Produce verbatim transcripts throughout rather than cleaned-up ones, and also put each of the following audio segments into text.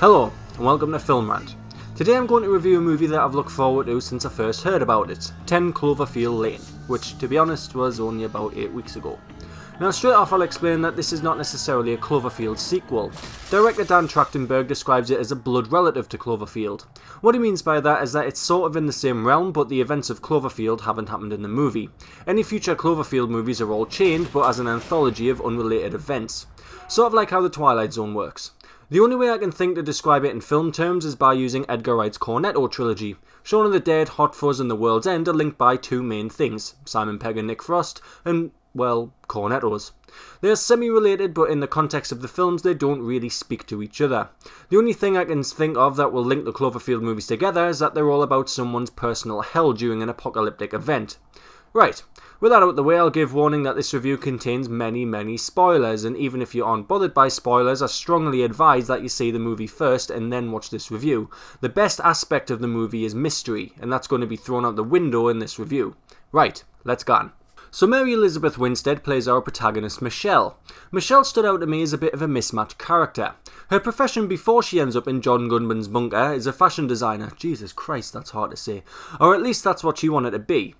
Hello, and welcome to FilmRant. Today I'm going to review a movie that I've looked forward to since I first heard about it, ten Cloverfield Lane, which, to be honest, was only about eight weeks ago. Now straight off I'll explain that this is not necessarily a Cloverfield sequel. Director Dan Trachtenberg describes it as a blood relative to Cloverfield. What he means by that is that it's sort of in the same realm, but the events of Cloverfield haven't happened in the movie. Any future Cloverfield movies are all chained, but as an anthology of unrelated events. Sort of like how the Twilight Zone works. The only way I can think to describe it in film terms is by using Edgar Wright's Cornetto Trilogy. Shaun of the Dead, Hot Fuzz and The World's End are linked by two main things, Simon Pegg and Nick Frost, and, well, cornettos. They are semi-related, but in the context of the films they don't really speak to each other. The only thing I can think of that will link the Cloverfield movies together is that they're all about someone's personal hell during an apocalyptic event. Right, with that out of the way, I'll give warning that this review contains many, many spoilers, and even if you aren't bothered by spoilers, I strongly advise that you see the movie first and then watch this review. The best aspect of the movie is mystery, and that's going to be thrown out the window in this review. Right, let's get on. So Mary Elizabeth Winstead plays our protagonist Michelle. Michelle stood out to me as a bit of a mismatched character. Her profession before she ends up in John Goodman's bunker is a fashion designer. Jesus Christ, that's hard to say. Or at least that's what she wanted to be.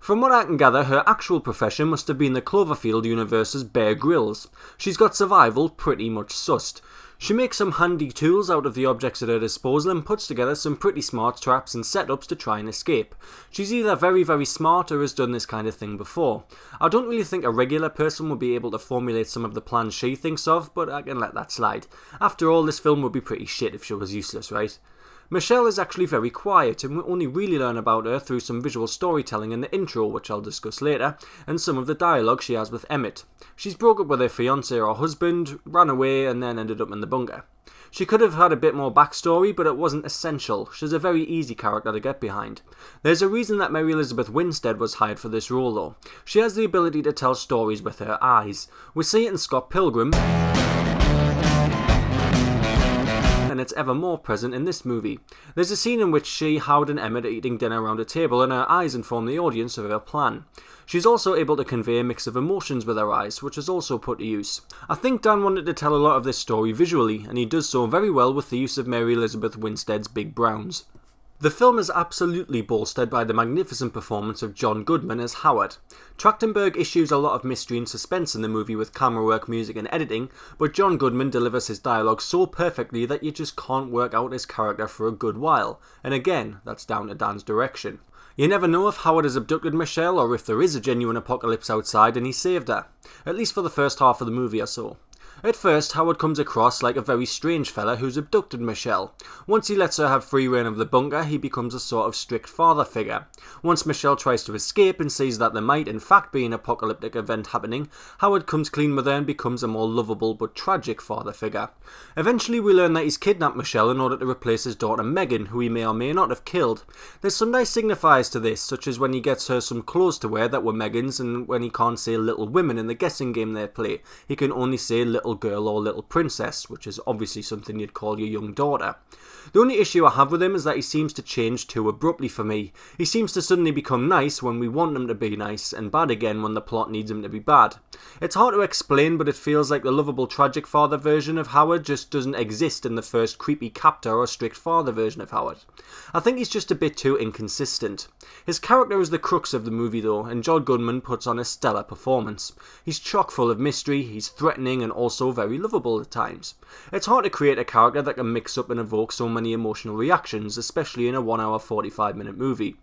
From what I can gather, her actual profession must have been the Cloverfield universe's Bear Grylls. She's got survival pretty much sussed. She makes some handy tools out of the objects at her disposal and puts together some pretty smart traps and setups to try and escape. She's either very very smart or has done this kind of thing before. I don't really think a regular person would be able to formulate some of the plans she thinks of, but I can let that slide. After all, this film would be pretty shit if she was useless, right? Michelle is actually very quiet, and we only really learn about her through some visual storytelling in the intro, which I'll discuss later, and some of the dialogue she has with Emmett. She's broke up with her fiancé or husband, ran away, and then ended up in the bunker. She could have had a bit more backstory, but it wasn't essential. She's a very easy character to get behind. There's a reason that Mary Elizabeth Winstead was hired for this role, though. She has the ability to tell stories with her eyes. We see it in Scott Pilgrim, and it's ever more present in this movie. There's a scene in which she, Howard and Emmett are eating dinner around a table and her eyes inform the audience of her plan. She's also able to convey a mix of emotions with her eyes, which is also put to use. I think Dan wanted to tell a lot of this story visually, and he does so very well with the use of Mary Elizabeth Winstead's big browns. The film is absolutely bolstered by the magnificent performance of John Goodman as Howard. Trachtenberg issues a lot of mystery and suspense in the movie with camera work, music and editing, but John Goodman delivers his dialogue so perfectly that you just can't work out his character for a good while, and again, that's down to Dan's direction. You never know if Howard has abducted Michelle or if there is a genuine apocalypse outside and he saved her, at least for the first half of the movie or so. At first, Howard comes across like a very strange fella who's abducted Michelle. Once he lets her have free reign of the bunker, he becomes a sort of strict father figure. Once Michelle tries to escape and sees that there might in fact be an apocalyptic event happening, Howard comes clean with her and becomes a more lovable but tragic father figure. Eventually we learn that he's kidnapped Michelle in order to replace his daughter Megan, who he may or may not have killed. There's some nice signifiers to this, such as when he gets her some clothes to wear that were Megan's, and when he can't say little women in the guessing game they play, he can only say little girl or little princess, which is obviously something you'd call your young daughter. The only issue I have with him is that he seems to change too abruptly for me. He seems to suddenly become nice when we want him to be nice, and bad again when the plot needs him to be bad. It's hard to explain, but it feels like the lovable tragic father version of Howard just doesn't exist in the first creepy captor or strict father version of Howard. I think he's just a bit too inconsistent. His character is the crux of the movie though, and John Goodman puts on a stellar performance. He's chock full of mystery, he's threatening and also so very lovable at times. It's hard to create a character that can mix up and evoke so many emotional reactions, especially in a one hour forty-five minute movie.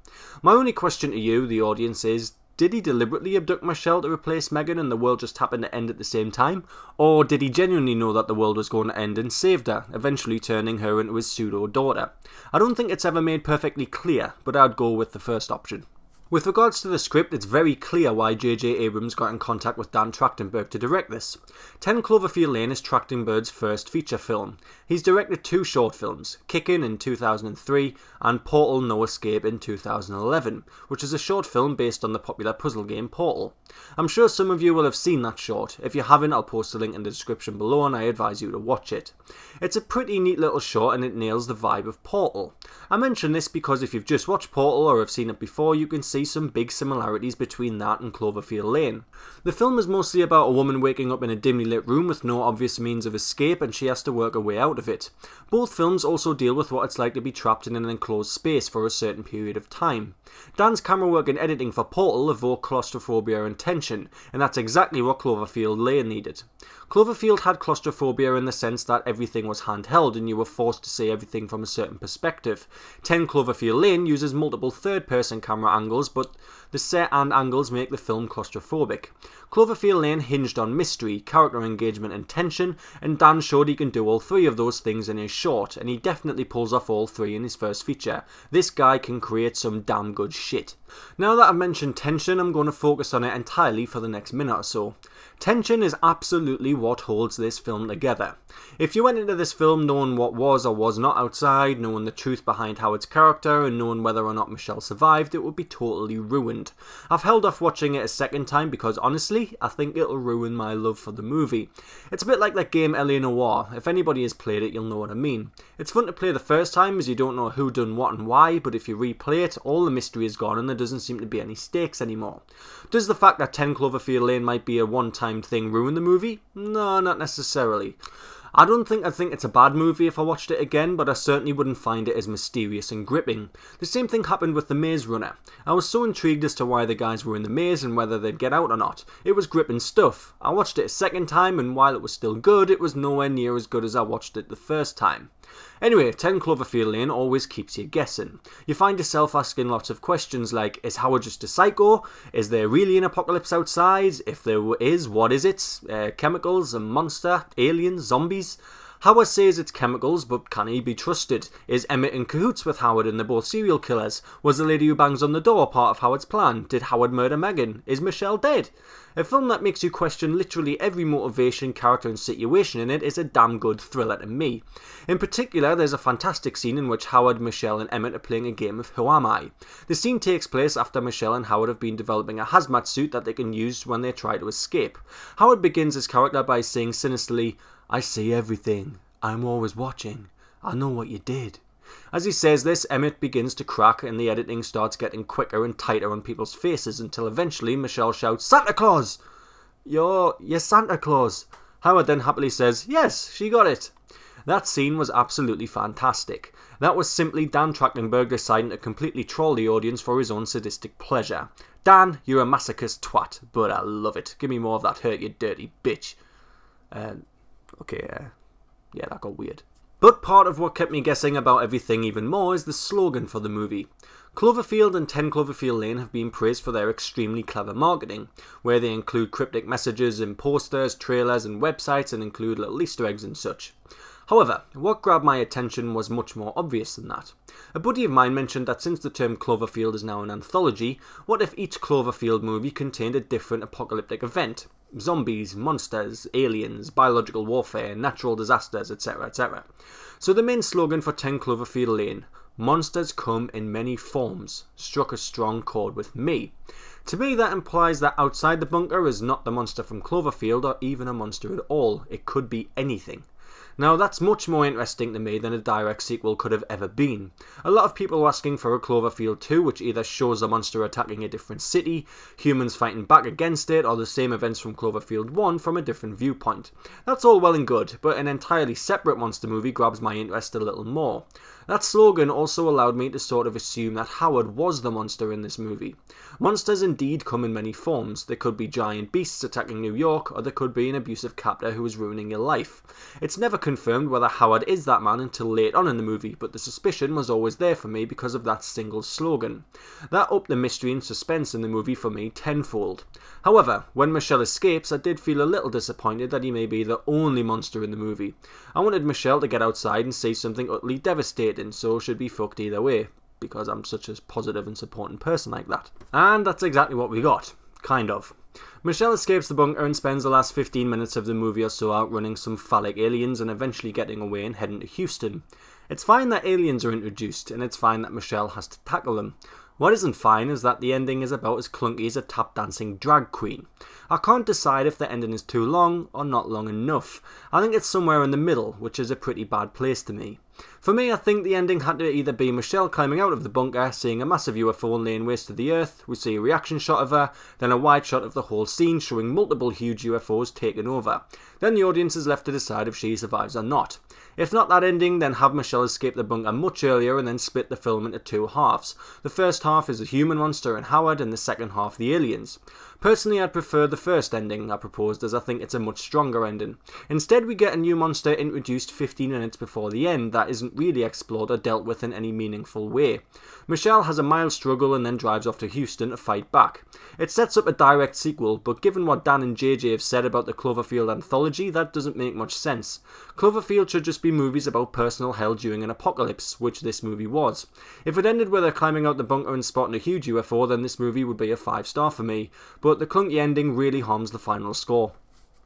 My only question to you, the audience, is, did he deliberately abduct Michelle to replace Megan and the world just happened to end at the same time? Or did he genuinely know that the world was going to end and saved her, eventually turning her into his pseudo-daughter? I don't think it's ever made perfectly clear, but I'd go with the first option. With regards to the script, it's very clear why J J Abrams got in contact with Dan Trachtenberg to direct this. ten Cloverfield Lane is Trachtenberg's first feature film. He's directed two short films, Kickin' in two thousand three and Portal: No Escape in two thousand eleven, which is a short film based on the popular puzzle game Portal. I'm sure some of you will have seen that short. If you haven't, I'll post a link in the description below and I advise you to watch it. It's a pretty neat little short and it nails the vibe of Portal. I mention this because if you've just watched Portal or have seen it before, you can see see some big similarities between that and Cloverfield Lane. The film is mostly about a woman waking up in a dimly lit room with no obvious means of escape, and she has to work her way out of it. Both films also deal with what it's like to be trapped in an enclosed space for a certain period of time. Dan's camera work and editing for Portal evoke claustrophobia and tension, and that's exactly what Cloverfield Lane needed. Cloverfield had claustrophobia in the sense that everything was handheld and you were forced to see everything from a certain perspective. ten Cloverfield Lane uses multiple third-person camera angles, but the set and angles make the film claustrophobic. Cloverfield Lane hinged on mystery, character engagement and tension, and Dan showed he can do all three of those things in his short, and he definitely pulls off all three in his first feature. This guy can create some damn good shit. Now that I've mentioned tension, I'm going to focus on it entirely for the next minute or so. Tension is absolutely what holds this film together. If you went into this film knowing what was or was not outside, knowing the truth behind Howard's character, and knowing whether or not Michelle survived, it would be totally ruined. I've held off watching it a second time because honestly, I think it'll ruin my love for the movie. It's a bit like that game L A Noire. If anybody has played it, you'll know what I mean. It's fun to play the first time as you don't know who done what and why, but if you replay it, all the mystery is gone and there doesn't seem to be any stakes anymore. Does the fact that ten Cloverfield Lane might be a one-time thing ruin the movie? No, not necessarily. I don't think I'd think it's a bad movie if I watched it again, but I certainly wouldn't find it as mysterious and gripping. The same thing happened with The Maze Runner. I was so intrigued as to why the guys were in the maze and whether they'd get out or not. It was gripping stuff. I watched it a second time, and while it was still good, it was nowhere near as good as I watched it the first time. Anyway, ten Cloverfield Lane always keeps you guessing. You find yourself asking lots of questions like, is Howard just a psycho? Is there really an apocalypse outside? If there is, what is it? Uh, chemicals, a monster, aliens, zombies? Howard says it's chemicals, but can he be trusted? Is Emmett in cahoots with Howard and they're both serial killers? Was the lady who bangs on the door part of Howard's plan? Did Howard murder Megan? Is Michelle dead? A film that makes you question literally every motivation, character and situation in it is a damn good thriller to me. In particular, there's a fantastic scene in which Howard, Michelle and Emmett are playing a game of Who Am I? The scene takes place after Michelle and Howard have been developing a hazmat suit that they can use when they try to escape. Howard begins his character by saying sinisterly, "I see everything. I'm always watching. I know what you did." As he says this, Emmett begins to crack and the editing starts getting quicker and tighter on people's faces until eventually Michelle shouts, "Santa Claus! You're, you're Santa Claus!" Howard then happily says, "Yes, she got it." That scene was absolutely fantastic. That was simply Dan Trachtenberg deciding to completely troll the audience for his own sadistic pleasure. Dan, you're a masochist twat, but I love it. Give me more of that hurt, you dirty bitch. Uh, Okay, uh, yeah, that got weird. But part of what kept me guessing about everything even more is the slogan for the movie. Cloverfield and ten Cloverfield Lane have been praised for their extremely clever marketing, where they include cryptic messages in posters, trailers and websites and include little Easter eggs and such. However, what grabbed my attention was much more obvious than that. A buddy of mine mentioned that since the term Cloverfield is now an anthology, what if each Cloverfield movie contained a different apocalyptic event? Zombies, monsters, aliens, biological warfare, natural disasters, et cetera, et cetera. So the main slogan for ten Cloverfield Lane, "Monsters come in many forms," struck a strong chord with me. To me, that implies that outside the bunker is not the monster from Cloverfield or even a monster at all. It could be anything. Now that's much more interesting to me than a direct sequel could have ever been. A lot of people were asking for a Cloverfield two which either shows a monster attacking a different city, humans fighting back against it, or the same events from Cloverfield one from a different viewpoint. That's all well and good, but an entirely separate monster movie grabs my interest a little more. That slogan also allowed me to sort of assume that Howard was the monster in this movie. Monsters indeed come in many forms. They could be giant beasts attacking New York, or there could be an abusive captor who is ruining your life. It's never confirmed whether Howard is that man until late on in the movie, but the suspicion was always there for me because of that single slogan. That upped the mystery and suspense in the movie for me tenfold. However, when Michelle escapes, I did feel a little disappointed that he may be the only monster in the movie. I wanted Michelle to get outside and see something utterly devastating, so she'd be fucked either way, because I'm such a positive and supporting person like that. And that's exactly what we got. Kind of. Michelle escapes the bunker and spends the last fifteen minutes of the movie or so outrunning some phallic aliens and eventually getting away and heading to Houston. It's fine that aliens are introduced, and it's fine that Michelle has to tackle them. What isn't fine is that the ending is about as clunky as a tap-dancing drag queen. I can't decide if the ending is too long or not long enough. I think it's somewhere in the middle, which is a pretty bad place to me. For me, I think the ending had to either be Michelle climbing out of the bunker, seeing a massive U F O laying waste to the Earth, we see a reaction shot of her, then a wide shot of the whole scene showing multiple huge U F Os taking over. Then the audience is left to decide if she survives or not. If not that ending, then have Michelle escape the bunker much earlier and then split the film into two halves. The first half is the human one starring Howard and the second half the aliens. Personally, I'd prefer the first ending I proposed as I think it's a much stronger ending. Instead, we get a new monster introduced fifteen minutes before the end that isn't really explored or dealt with in any meaningful way. Michelle has a mild struggle and then drives off to Houston to fight back. It sets up a direct sequel, but given what Dan and J J have said about the Cloverfield anthology, that doesn't make much sense. Cloverfield should just be movies about personal hell during an apocalypse, which this movie was. If it ended with her climbing out the bunker and spotting a huge U F O, then this movie would be a five star for me, but the clunky ending really harms the final score.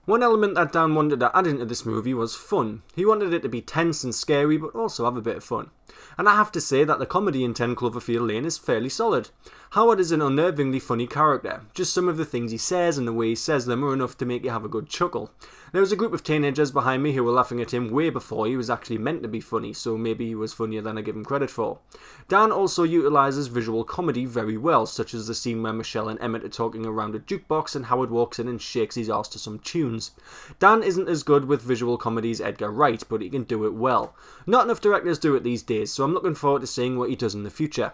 One element that Dan wanted to add into this movie was fun. He wanted it to be tense and scary, but also have a bit of fun. And I have to say that the comedy in ten Cloverfield Lane is fairly solid. Howard is an unnervingly funny character. Just some of the things he says and the way he says them are enough to make you have a good chuckle. There was a group of teenagers behind me who were laughing at him way before he was actually meant to be funny, so maybe he was funnier than I give him credit for. Dan also utilises visual comedy very well, such as the scene where Michelle and Emmett are talking around a jukebox and Howard walks in and shakes his ass to some tunes. Dan isn't as good with visual comedy as Edgar Wright, but he can do it well. Not enough directors do it these days, so I'm looking forward to seeing what he does in the future.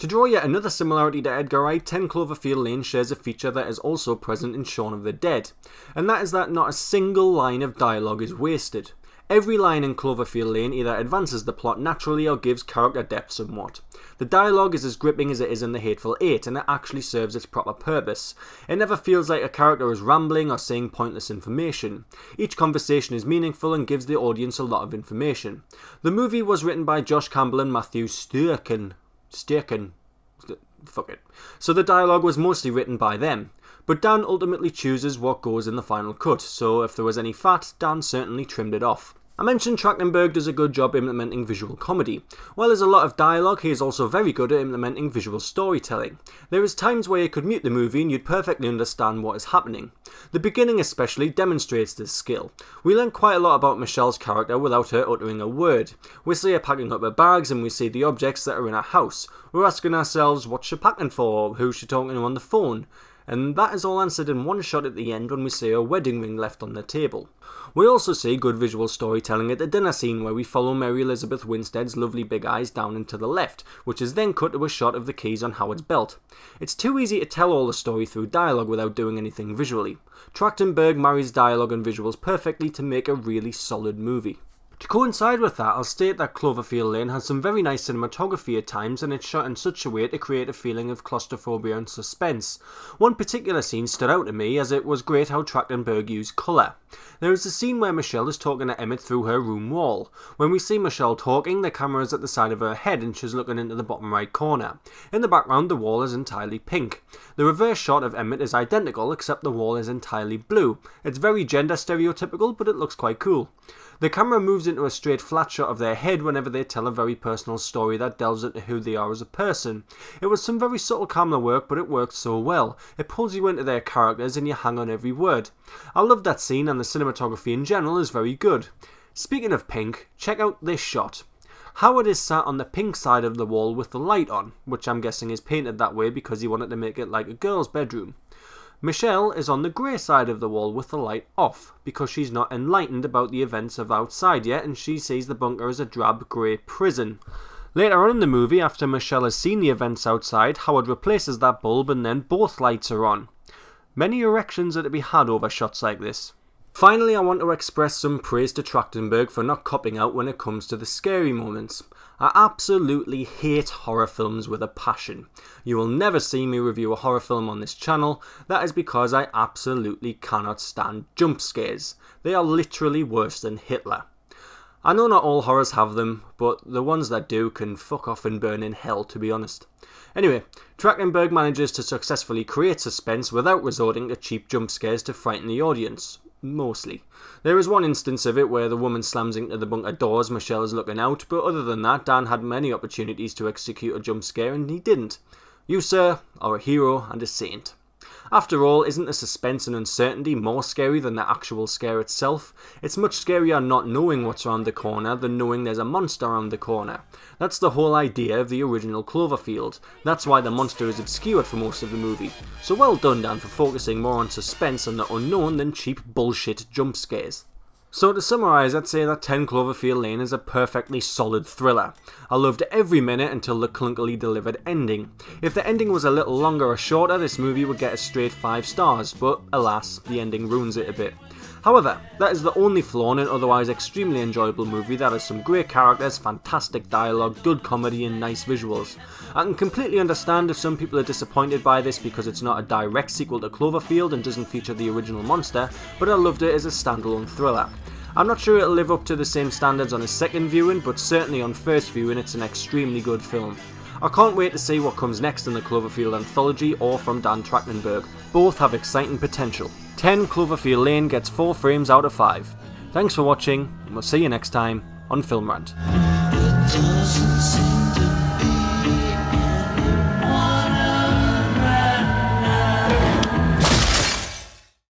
To draw yet another similarity to Edgar Wright, ten Cloverfield Lane shares a feature that is also present in Shaun of the Dead, and that is that not a single line of dialogue is wasted. Every line in Cloverfield Lane either advances the plot naturally or gives character depth somewhat. The dialogue is as gripping as it is in The Hateful Eight, and it actually serves its proper purpose. It never feels like a character is rambling or saying pointless information. Each conversation is meaningful and gives the audience a lot of information. The movie was written by Josh Campbell and Matthew Sturken. Sturken. Fuck it. So the dialogue was mostly written by them. But Dan ultimately chooses what goes in the final cut, so if there was any fat, Dan certainly trimmed it off. I mentioned Trachtenberg does a good job implementing visual comedy. While there's a lot of dialogue, he is also very good at implementing visual storytelling. There is times where you could mute the movie and you'd perfectly understand what is happening. The beginning especially demonstrates this skill. We learn quite a lot about Michelle's character without her uttering a word. We see her packing up her bags and we see the objects that are in her house. We're asking ourselves what's she packing for, who's she talking to on the phone? And that is all answered in one shot at the end when we see her wedding ring left on the table. We also see good visual storytelling at the dinner scene where we follow Mary Elizabeth Winstead's lovely big eyes down and to the left, which is then cut to a shot of the keys on Howard's belt. It's too easy to tell all the story through dialogue without doing anything visually. Trachtenberg marries dialogue and visuals perfectly to make a really solid movie. To coincide with that, I'll state that Cloverfield Lane has some very nice cinematography at times, and it's shot in such a way to create a feeling of claustrophobia and suspense. One particular scene stood out to me, as it was great how Trachtenberg used colour. There is a scene where Michelle is talking to Emmett through her room wall. When we see Michelle talking, the camera is at the side of her head and she's looking into the bottom right corner. In the background, the wall is entirely pink. The reverse shot of Emmett is identical, except the wall is entirely blue. It's very gender stereotypical, but it looks quite cool. The camera moves into a straight flat shot of their head whenever they tell a very personal story that delves into who they are as a person. It was some very subtle camera work, but it worked so well. It pulls you into their characters and you hang on every word. I loved that scene, and the cinematography in general is very good. Speaking of pink, check out this shot. Howard is sat on the pink side of the wall with the light on, which I'm guessing is painted that way because he wanted to make it like a girl's bedroom. Michelle is on the grey side of the wall with the light off, because she's not enlightened about the events of outside yet, and she sees the bunker as a drab grey prison. Later on in the movie, after Michelle has seen the events outside, Howard replaces that bulb and then both lights are on. Many erections are to be had over shots like this. Finally, I want to express some praise to Trachtenberg for not copping out when it comes to the scary moments. I absolutely hate horror films with a passion. You will never see me review a horror film on this channel. That is because I absolutely cannot stand jump scares. They are literally worse than Hitler. I know not all horrors have them, but the ones that do can fuck off and burn in hell, to be honest. Anyway, Trachtenberg manages to successfully create suspense without resorting to cheap jump scares to frighten the audience. Mostly. There is one instance of it where the woman slams into the bunker doors Michelle is looking out, but other than that, Dan had many opportunities to execute a jump scare and he didn't. You, sir, are a hero and a saint. After all, isn't the suspense and uncertainty more scary than the actual scare itself? It's much scarier not knowing what's around the corner than knowing there's a monster around the corner. That's the whole idea of the original Cloverfield. That's why the monster is obscured for most of the movie. So well done, Dan, for focusing more on suspense and the unknown than cheap bullshit jump scares. So to summarise, I'd say that ten Cloverfield Lane is a perfectly solid thriller. I loved every minute until the clunkily delivered ending. If the ending was a little longer or shorter, this movie would get a straight five stars, but alas, the ending ruins it a bit. However, that is the only flaw in an otherwise extremely enjoyable movie that has some great characters, fantastic dialogue, good comedy and nice visuals. I can completely understand if some people are disappointed by this because it's not a direct sequel to Cloverfield and doesn't feature the original monster, but I loved it as a standalone thriller. I'm not sure it'll live up to the same standards on a second viewing, but certainly on first viewing it's an extremely good film. I can't wait to see what comes next in the Cloverfield anthology or from Dan Trachtenberg. Both have exciting potential. ten Cloverfield Lane gets four frames out of five. Thanks for watching, and we'll see you next time on FilmRant.